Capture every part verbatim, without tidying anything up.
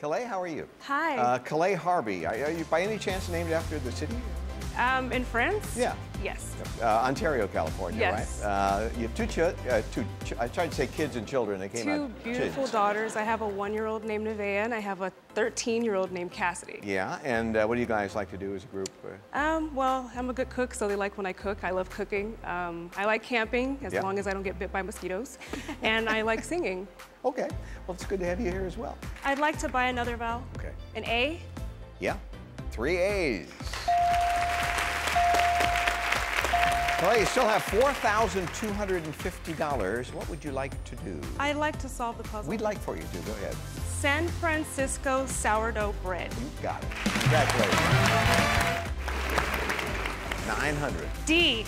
Kalei, how are you? Hi. Uh, Kalei Harvey. Are, are you by any chance named after the city? Um, in France? Yeah. Yes. Uh, Ontario, California, yes. Right? Uh, you have two, ch uh, two ch I tried to say kids and children. They came two out Two beautiful kids. daughters. I have a one-year-old named Nevaeh, and I have a thirteen-year-old named Cassidy. Yeah, and uh, what do you guys like to do as a group? Um, well, I'm a good cook, so they like when I cook. I love cooking. Um, I like camping, as yeah. long as I don't get bit by mosquitoes. And I like singing. Okay. Well, it's good to have you here as well. I'd like to buy another vowel. Okay. An A? Yeah. Three A's. Well, you still have four thousand two hundred fifty dollars. What would you like to do? I'd like to solve the puzzle. We'd like for you to. Go ahead. San Francisco sourdough bread. You got it. Congratulations. nine hundred. D.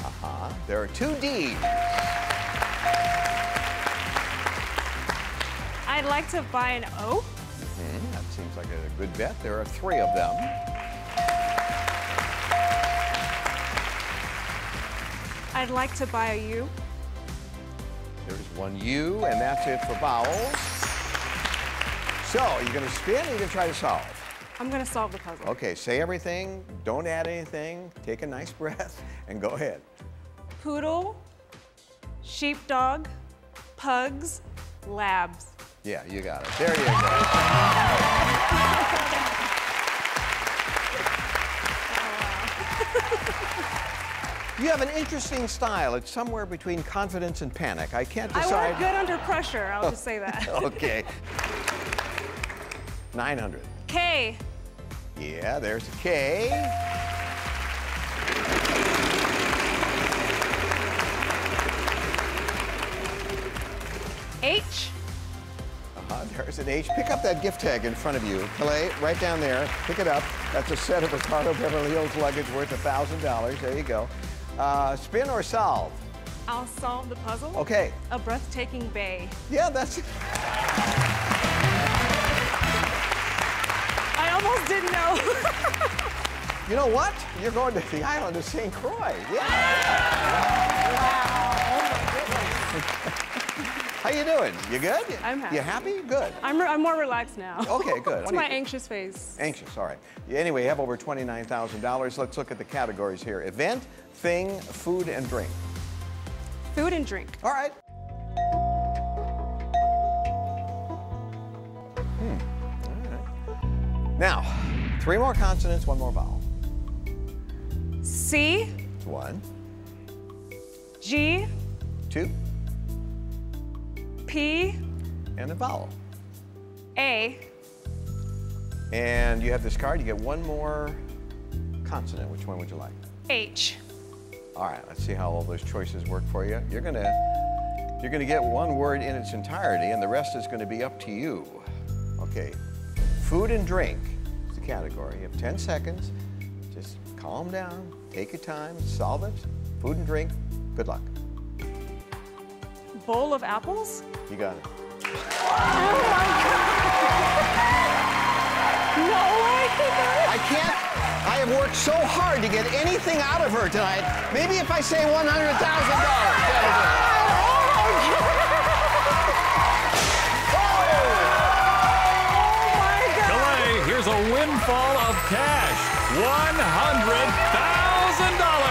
Uh-huh. There are two D's. I'd like to buy an O. Mm-hmm. That seems like a good bet. There are three of them. I'd like to buy a U. There's one U, and that's it for vowels. So, are you going to spin or are you going to try to solve? I'm going to solve the puzzle. Okay, say everything, don't add anything, take a nice breath, and go ahead. Poodle, sheepdog, pugs, labs. Yeah, you got it. There you go. You have an interesting style. It's somewhere between confidence and panic. I can't decide. I work good under pressure, I'll just say that. Okay. nine hundred. K. Yeah, there's a K. H. Uh-huh, there's an H. Pick up that gift tag in front of you. Kalei, right down there, pick it up. That's a set of Ricardo Beverly Hills luggage worth one thousand dollars. There you go. Uh, spin or solve? I'll solve the puzzle. Okay. A breathtaking bay. Yeah, that's it. I almost didn't know. You know what? You're going to the island of Saint Croix. Yeah. Wow. Oh, my goodness. How you doing? You good? I'm happy. You happy? Good. I'm, re I'm more relaxed now. Okay, good. It's my anxious phase. Anxious, all right. Anyway, you have over twenty-nine thousand dollars. Let's look at the categories here. Event, thing, food, and drink. Food and drink. All right. Hmm. All right. Now, three more consonants, one more vowel. C. One. G. Two. P. And a vowel. A. And you have this card. You get one more consonant. Which one would you like? H. All right. Let's see how all those choices work for you. You're gonna, you're gonna get one word in its entirety, and the rest is gonna be up to you. Okay. Food and drink is the category. You have ten seconds. Just calm down. Take your time. Solve it. Food and drink. Good luck. Bowl of apples? You got it. Oh my God! No way! I can't. I have worked so hard to get anything out of her tonight. Maybe if I say one hundred thousand dollars, that'll do it. Kalei, here's a windfall of cash. one hundred thousand dollars!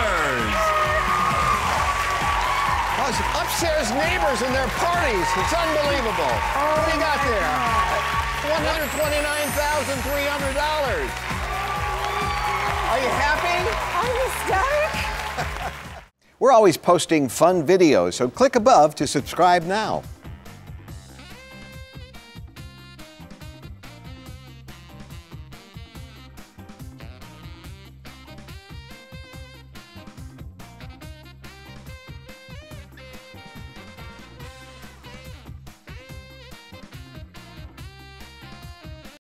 Upstairs neighbors and their parties. It's unbelievable. Oh, what do you got there? one hundred twenty-nine thousand three hundred dollars. Are you happy? I'm ecstatic. We're always posting fun videos, so click above to subscribe now.